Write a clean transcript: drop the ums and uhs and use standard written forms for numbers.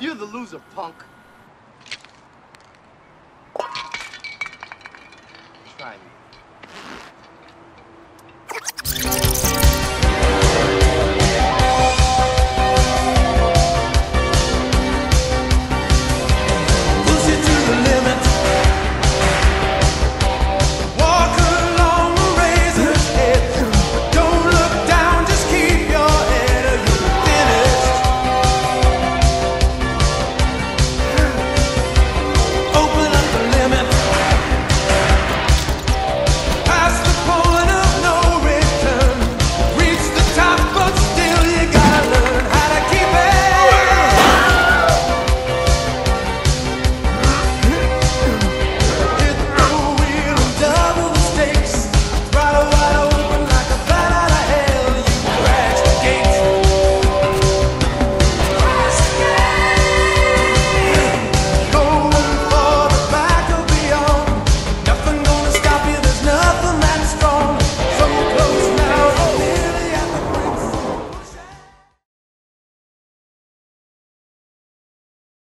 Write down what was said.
You're the loser, punk. Try me.